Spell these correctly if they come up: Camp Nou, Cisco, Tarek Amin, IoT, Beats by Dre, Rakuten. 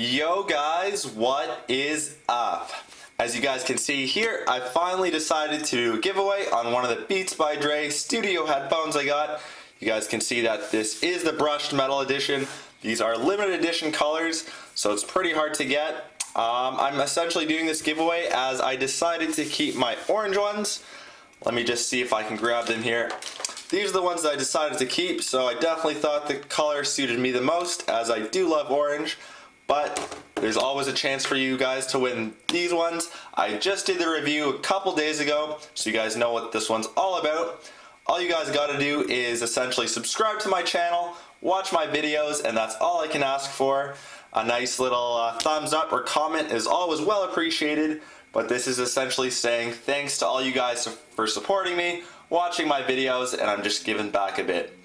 Yo guys, what is up? As you guys can see here, I finally decided to do a giveaway on one of the Beats by Dre studio headphones I got. You guys can see that this is the brushed metal edition. These are limited edition colors, so it's pretty hard to get. I'm essentially doing this giveaway as I decided to keep my orange ones. Let me just see if I can grab them here. These are the ones that I decided to keep, so I definitely thought the color suited me the most as I do love orange. But there's always a chance for you guys to win these ones. I just did the review a couple days ago, so you guys know what this one's all about. All you guys gotta do is essentially subscribe to my channel, watch my videos, and that's all I can ask for. A nice little thumbs up or comment is always well appreciated, but this is essentially saying thanks to all you guys for supporting me, watching my videos, and I'm just giving back a bit.